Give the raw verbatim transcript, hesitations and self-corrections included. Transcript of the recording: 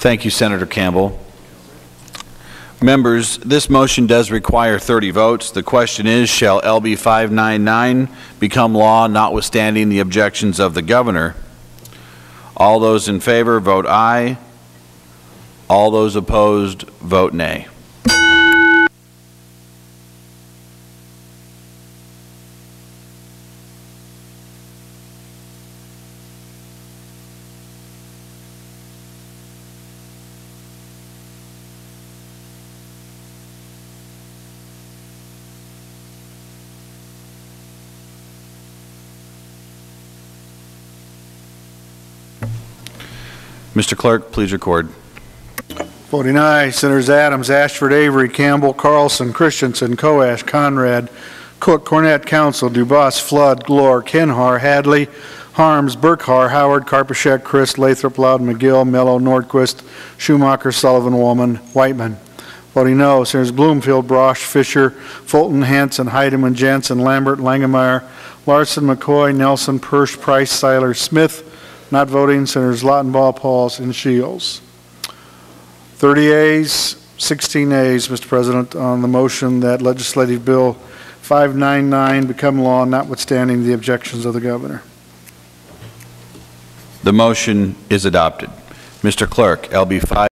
Thank you, Senator Campbell. Members, this motion does require thirty votes. The question is, shall L B five ninety-nine become law notwithstanding the objections of the governor? All those in favor, vote aye. All those opposed, vote nay. Mister Clerk, please record. Voting aye, Senators Adams, Ashford, Avery, Campbell, Carlson, Christensen, Koash, Conrad, Cook, Cornett, Council, DuBois, Flood, Glore, Kinhar, Hadley, Harms, Burkhar, Howard, Karpyshek, Chris, Lathrop, Loud, McGill, Mello, Nordquist, Schumacher, Sullivan, Woolman, Whiteman. Voting no, Senators Bloomfield, Brosh, Fisher, Fulton, Hanson, Heidemann, Jansen, Lambert, Langemeyer, Larson, McCoy, Nelson, Persh, Price, Seiler, Smith. Not voting, Senators Lautenbaugh, Pauls, and Shields. thirty ayes, sixteen ayes, Mister President, on the motion that legislative bill five ninety-nine become law, notwithstanding the objections of the governor. The motion is adopted. Mister Clerk, L B five.